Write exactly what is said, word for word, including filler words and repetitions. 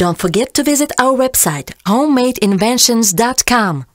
Don't forget to visit our website, homemade inventions dot com.